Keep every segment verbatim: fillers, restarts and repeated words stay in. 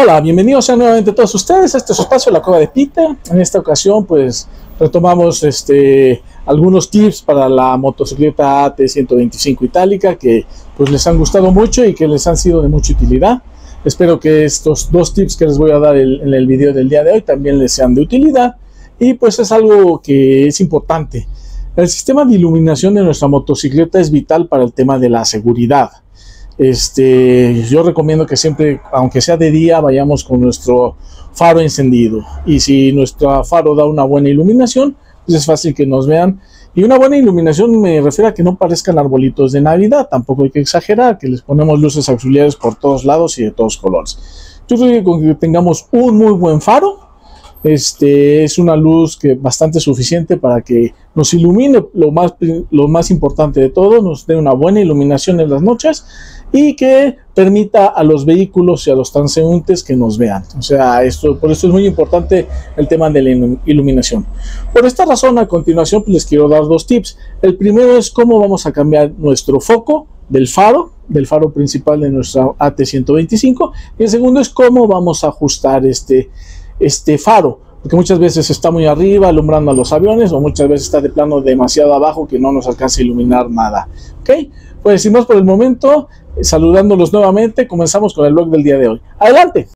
Hola, bienvenidos sean nuevamente todos ustedes a este es espacio de la Cueva de Pete. En esta ocasión pues retomamos este, algunos tips para la motocicleta A T ciento veinticinco Italika que pues les han gustado mucho y que les han sido de mucha utilidad. Espero que estos dos tips que les voy a dar el, en el video del día de hoy también les sean de utilidad y pues es algo que es importante. El sistema de iluminación de nuestra motocicleta es vital para el tema de la seguridad. Este, yo recomiendo que siempre, aunque sea de día, vayamos con nuestro faro encendido. Y si nuestro faro da una buena iluminación, pues es fácil que nos vean. Y una buena iluminación me refiero a que no parezcan arbolitos de Navidad. Tampoco hay que exagerar, que les ponemos luces auxiliares por todos lados y de todos colores. Yo creo que con que tengamos un muy buen faro, este, es una luz que bastante suficiente para que nos ilumine lo más, lo más importante de todo, nos dé una buena iluminación en las noches y que permita a los vehículos y a los transeúntes que nos vean. O sea, esto, por eso es muy importante el tema de la iluminación. Por esta razón, a continuación pues, les quiero dar dos tips. El primero es cómo vamos a cambiar nuestro foco del faro, del faro principal de nuestra A T ciento veinticinco, y el segundo es cómo vamos a ajustar este este faro, porque muchas veces está muy arriba alumbrando a los aviones o muchas veces está de plano demasiado abajo que no nos alcanza a iluminar nada. Ok, pues sin más por el momento, saludándolos nuevamente, comenzamos con el vlog del día de hoy. Adelante.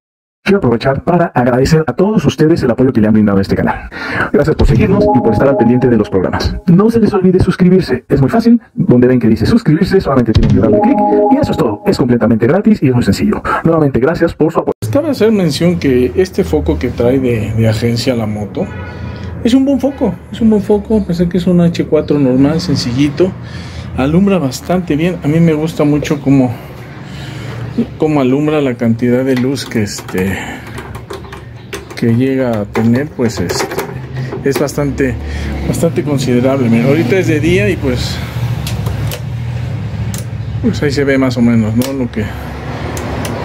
Quiero aprovechar para agradecer a todos ustedes el apoyo que le han brindado a este canal. Gracias por seguirnos y por estar al pendiente de los programas. No se les olvide suscribirse, es muy fácil, donde ven que dice suscribirse solamente tienen que darle clic y eso es todo, es completamente gratis y es muy sencillo. Nuevamente gracias por su apoyo. Cabe hacer mención que este foco que trae de, de agencia la moto es un buen foco, es un buen foco, pensé que es un H cuatro normal, sencillito, alumbra bastante bien, a mí me gusta mucho como como alumbra la cantidad de luz que este que llega a tener, pues este es bastante bastante considerable. Mira, ahorita es de día y pues pues ahí se ve más o menos, ¿no? lo que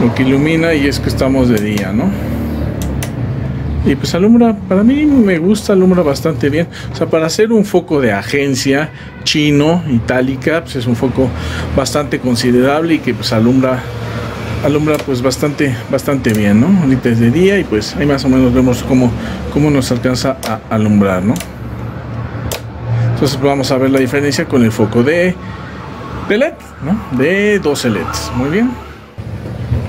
lo que ilumina, y es que estamos de día, ¿no? Y pues alumbra, para mí me gusta, alumbra bastante bien. O sea, para hacer un foco de agencia chino, Italika, pues es un foco bastante considerable y que pues alumbra alumbra pues bastante bastante bien, ¿no? Ahorita es de día y pues ahí más o menos vemos cómo, cómo nos alcanza a alumbrar, ¿no? Entonces pues vamos a ver la diferencia con el foco de, de L E D, ¿no? De doce L E Ds, muy bien.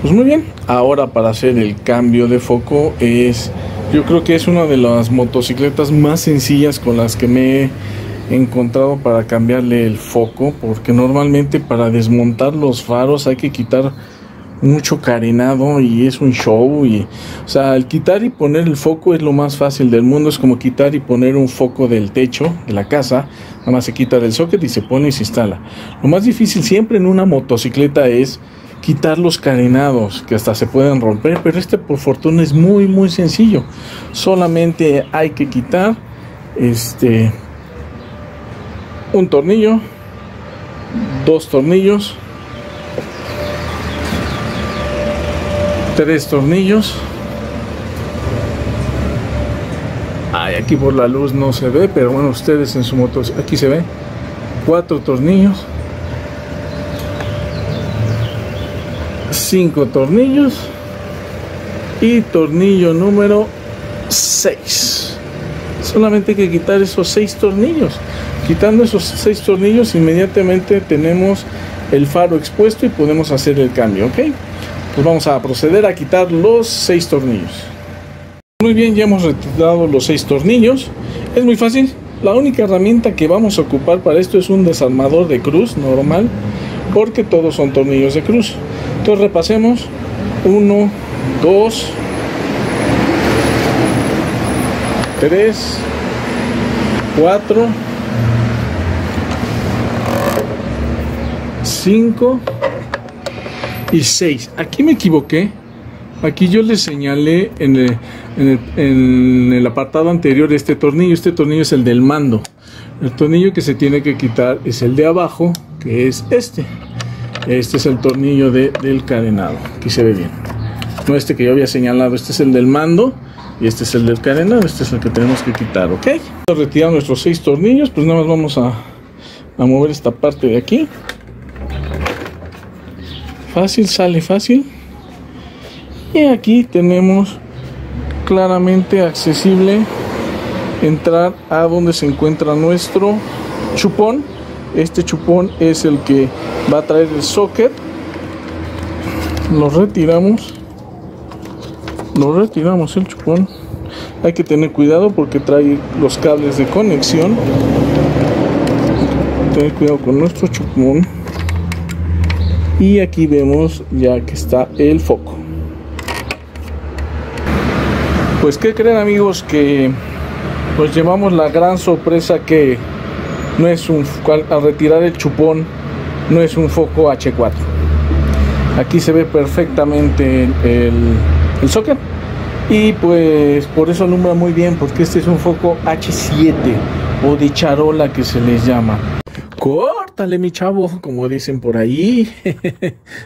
Pues muy bien, ahora para hacer el cambio de foco es, yo creo que es una de las motocicletas más sencillas con las que me he encontrado para cambiarle el foco, porque normalmente para desmontar los faros hay que quitar mucho carenado y es un show, y o sea, el quitar y poner el foco es lo más fácil del mundo, es como quitar y poner un foco del techo de la casa, nada más se quita del socket y se pone y se instala. Lo más difícil siempre en una motocicleta es quitar los carenados, que hasta se pueden romper, pero este por fortuna es muy muy sencillo, solamente hay que quitar este un tornillo, dos tornillos, tres tornillos. Ay, aquí por la luz no se ve, pero bueno, ustedes en su moto aquí se ve, cuatro tornillos, cinco tornillos y tornillo número seis. Solamente hay que quitar esos seis tornillos. Quitando esos seis tornillos, inmediatamente tenemos el faro expuesto y podemos hacer el cambio, ¿ok? Pues vamos a proceder a quitar los seis tornillos. Muy bien, ya hemos retirado los seis tornillos. Es muy fácil. La única herramienta que vamos a ocupar para esto es un desarmador de cruz normal, porque todos son tornillos de cruz. Entonces repasemos, uno, dos, tres, cuatro, cinco y seis. Aquí me equivoqué, aquí yo les señalé en el, en el, en el apartado anterior este tornillo, este tornillo es el del mando. El tornillo que se tiene que quitar es el de abajo, que es este. Este es el tornillo de, del carenado. Aquí se ve bien. No este que yo había señalado. Este es el del mando. Y este es el del carenado. Este es el que tenemos que quitar, ¿ok? Retiramos nuestros seis tornillos. Pues nada más vamos a, a mover esta parte de aquí. Fácil, sale fácil. Y aquí tenemos claramente accesible entrar a donde se encuentra nuestro chupón. Este chupón es el que va a traer el socket. Lo retiramos. Lo retiramos el chupón. Hay que tener cuidado porque trae los cables de conexión. Tener cuidado con nuestro chupón. Y aquí vemos ya que está el foco. Pues ¿qué creen, amigos? Que nos llevamos la gran sorpresa que no es un, al retirar el chupón, no es un foco H cuatro. Aquí se ve perfectamente el, el socket. Y pues por eso alumbra muy bien, porque este es un foco H siete o de charola que se les llama. Córtale, mi chavo, como dicen por ahí.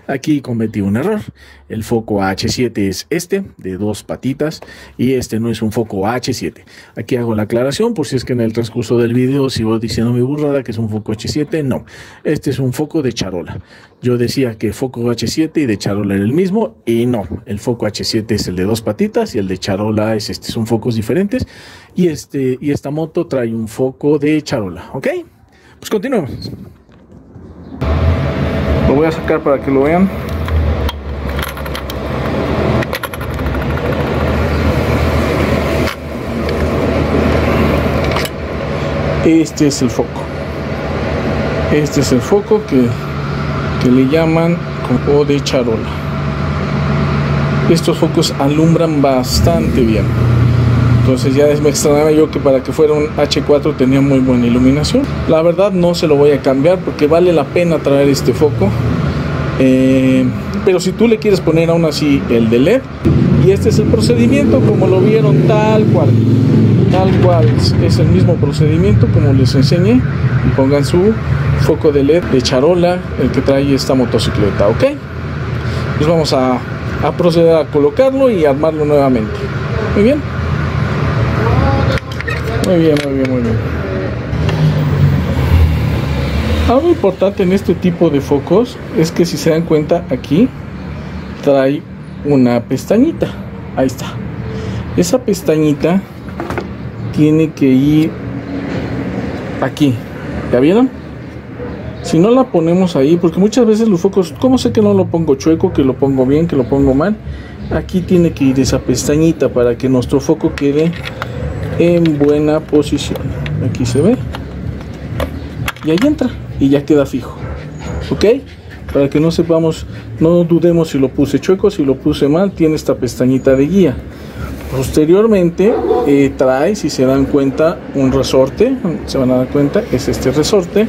Aquí cometí un error. El foco H siete es este, de dos patitas, y este no es un foco H siete. Aquí hago la aclaración, por si es que en el transcurso del video sigo diciendo mi burrada que es un foco H siete. No, este es un foco de charola. Yo decía que foco H siete y de charola era el mismo, y no. El foco H siete es el de dos patitas y el de charola es este. Son focos diferentes, y, este, y esta moto trae un foco de charola, ¿ok? Pues continuemos. Lo voy a sacar para que lo vean. Este es el foco. Este es el foco que, que le llaman foco de charola. Estos focos alumbran bastante bien. Entonces ya me extrañaba yo que para que fuera un H cuatro tenía muy buena iluminación. La verdad no se lo voy a cambiar porque vale la pena traer este foco. Eh, pero si tú le quieres poner aún así el de L E D. Y este es el procedimiento como lo vieron, tal cual. Tal cual es el mismo procedimiento como les enseñé. Pongan su foco de L E D de charola, el que trae esta motocicleta, ¿ok? Pues vamos a, a proceder a colocarlo y armarlo nuevamente. Muy bien. Muy bien, muy bien, muy bien. Algo importante en este tipo de focos es que, si se dan cuenta, aquí trae una pestañita. Ahí está. Esa pestañita tiene que ir aquí. ¿Ya vieron? Si no la ponemos ahí, porque muchas veces los focos, ¿cómo sé que no lo pongo chueco, que lo pongo bien, que lo pongo mal? Aquí tiene que ir esa pestañita para que nuestro foco quede en buena posición. Aquí se ve y ahí entra y ya queda fijo, ok, para que no sepamos, no dudemos si lo puse chueco, si lo puse mal. Tiene esta pestañita de guía. Posteriormente eh, trae, si se dan cuenta, un resorte. Se van a dar cuenta, es este resorte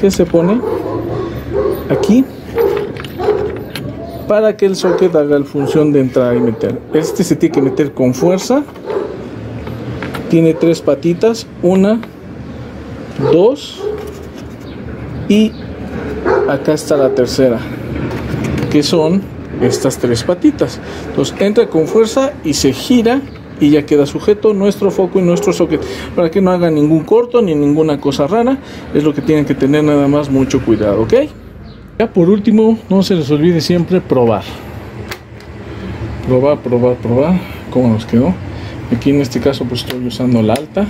que se pone aquí para que el socket haga la función de entrar y meter. Este se tiene que meter con fuerza. Tiene tres patitas, una, dos, y acá está la tercera, que son estas tres patitas. Entonces entra con fuerza y se gira y ya queda sujeto nuestro foco y nuestro socket, para que no haga ningún corto ni ninguna cosa rara. Es lo que tienen que tener nada más mucho cuidado, ¿ok? Ya por último, no se les olvide siempre probar. Probar, probar, probar. ¿Cómo nos quedó? Aquí en este caso pues estoy usando la alta.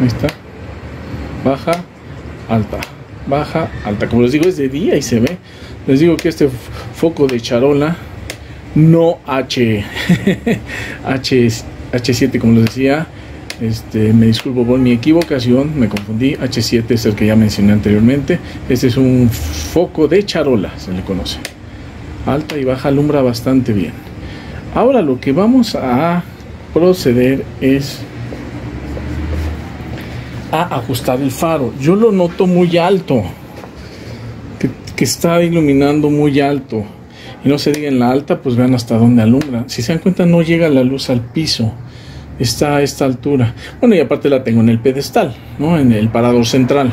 Ahí está. Baja, alta. Baja, alta. Como les digo, es de día y se ve. Les digo que este foco de charola, no H, H, H siete, como les decía. Este, me disculpo por mi equivocación, me confundí. H siete es el que ya mencioné anteriormente. Este es un foco de charola, se le conoce. Alta y baja alumbra bastante bien. Ahora lo que vamos a proceder es a ajustar el faro. Yo lo noto muy alto, que, que está iluminando muy alto. Y no se diga en la alta, pues vean hasta dónde alumbra. Si se dan cuenta, no llega la luz al piso. Está a esta altura. Bueno, y aparte la tengo en el pedestal, ¿no? En el parador central.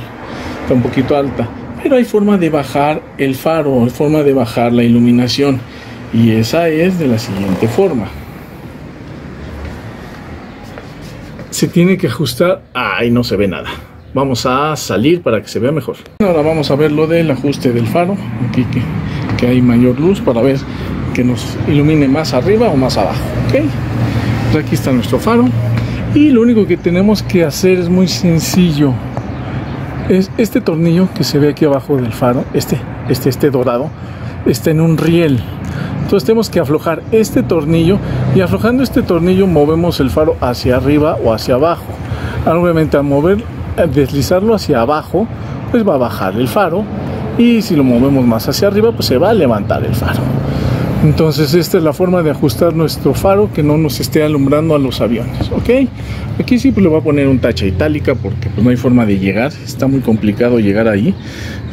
Está un poquito alta. Pero hay forma de bajar el faro, hay forma de bajar la iluminación. Y esa es de la siguiente forma. Se tiene que ajustar. Ahí no se ve nada. Vamos a salir para que se vea mejor. Ahora vamos a ver lo del ajuste del faro. Aquí que, que hay mayor luz para ver que nos ilumine más arriba o más abajo, ¿okay? Pues aquí está nuestro faro y lo único que tenemos que hacer es muy sencillo. Es este tornillo que se ve aquí abajo del faro, este, este, este dorado, está en un riel. Entonces tenemos que aflojar este tornillo y aflojando este tornillo movemos el faro hacia arriba o hacia abajo. Ahora, obviamente al mover, al deslizarlo hacia abajo, pues va a bajar el faro, y si lo movemos más hacia arriba, pues se va a levantar el faro. Entonces esta es la forma de ajustar nuestro faro que no nos esté alumbrando a los aviones, ¿ok? Aquí sí, pues le voy a poner un tache Itálica porque pues no hay forma de llegar, está muy complicado llegar ahí.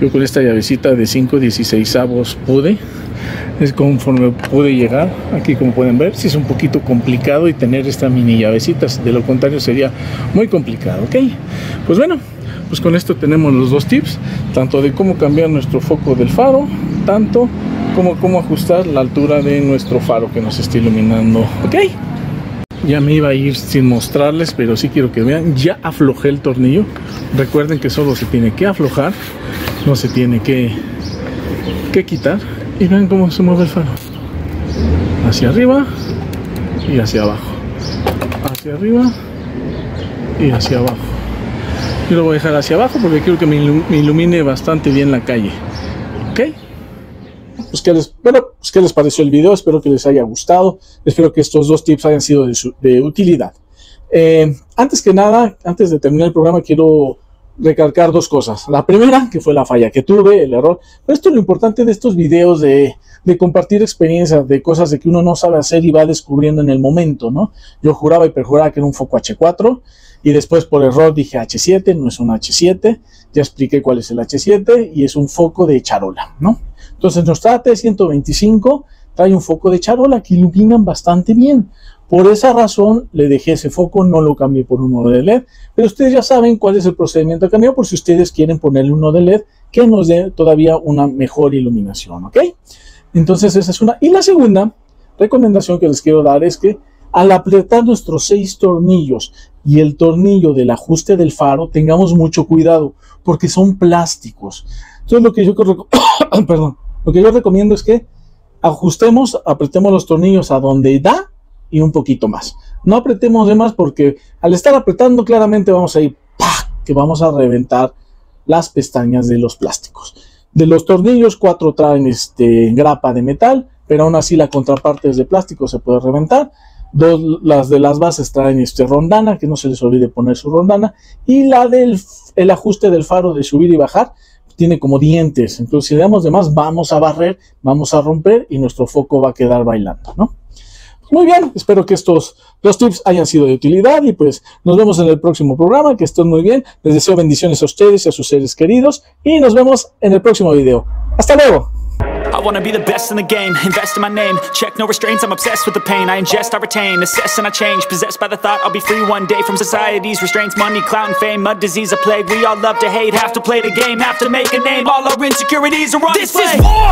Yo con esta llavecita de cinco dieciseisavos pude, es conforme pude llegar. Aquí, como pueden ver, sí es un poquito complicado y tener esta mini llavecita, de lo contrario sería muy complicado, ¿ok? Pues bueno, pues con esto tenemos los dos tips, tanto de cómo cambiar nuestro foco del faro, tanto como cómo ajustar la altura de nuestro faro que nos está iluminando, ¿ok? Ya me iba a ir sin mostrarles, pero sí quiero que vean, ya aflojé el tornillo. Recuerden que solo se tiene que aflojar, no se tiene que, que quitar. Y vean cómo se mueve el faro, hacia arriba y hacia abajo, hacia arriba y hacia abajo. Yo lo voy a dejar hacia abajo porque quiero que me ilumine bastante bien la calle, ¿ok? Pues que, les, bueno, pues que les pareció el video, espero que les haya gustado, espero que estos dos tips hayan sido de, su, de utilidad. Eh, antes que nada, antes de terminar el programa, quiero recalcar dos cosas. La primera, que fue la falla que tuve, el error, pero esto es lo importante de estos videos, de, de compartir experiencias, de cosas de que uno no sabe hacer y va descubriendo en el momento, ¿no? Yo juraba y perjuraba que era un foco hache cuatro, y después por error dije hache siete, no es un hache siete, ya expliqué cuál es el hache siete, y es un foco de charola, ¿no? Entonces nuestra A T ciento veinticinco trae un foco de charola que iluminan bastante bien. Por esa razón le dejé ese foco, no lo cambié por uno de LED, pero ustedes ya saben cuál es el procedimiento de cambio por si ustedes quieren ponerle uno de LED que nos dé todavía una mejor iluminación, ¿ok? Entonces esa es una. Y la segunda recomendación que les quiero dar es que al apretar nuestros seis tornillos y el tornillo del ajuste del faro, tengamos mucho cuidado porque son plásticos. Entonces lo que yo, perdón, lo que yo recomiendo es que ajustemos, apretemos los tornillos a donde da y un poquito más. No apretemos de más porque al estar apretando claramente vamos a ir, ¡pah!, que vamos a reventar las pestañas de los plásticos. De los tornillos, cuatro traen este, grapa de metal, pero aún así la contraparte es de plástico, se puede reventar. Dos, las de las bases traen este rondana, que no se les olvide poner su rondana, y la del el ajuste del faro de subir y bajar tiene como dientes, entonces si le damos de más vamos a barrer, vamos a romper y nuestro foco va a quedar bailando, ¿no? Muy bien, espero que estos dos tips hayan sido de utilidad y pues nos vemos en el próximo programa, que estén muy bien, les deseo bendiciones a ustedes y a sus seres queridos y nos vemos en el próximo video. ¡Hasta luego! I wanna be the best in the game, invest in my name. Check no restraints, I'm obsessed with the pain. I ingest, I retain, assess and I change. Possessed by the thought I'll be free one day from society's restraints. Money, clout and fame, a disease, a plague. We all love to hate, have to play the game, have to make a name. All our insecurities are on display. This is war!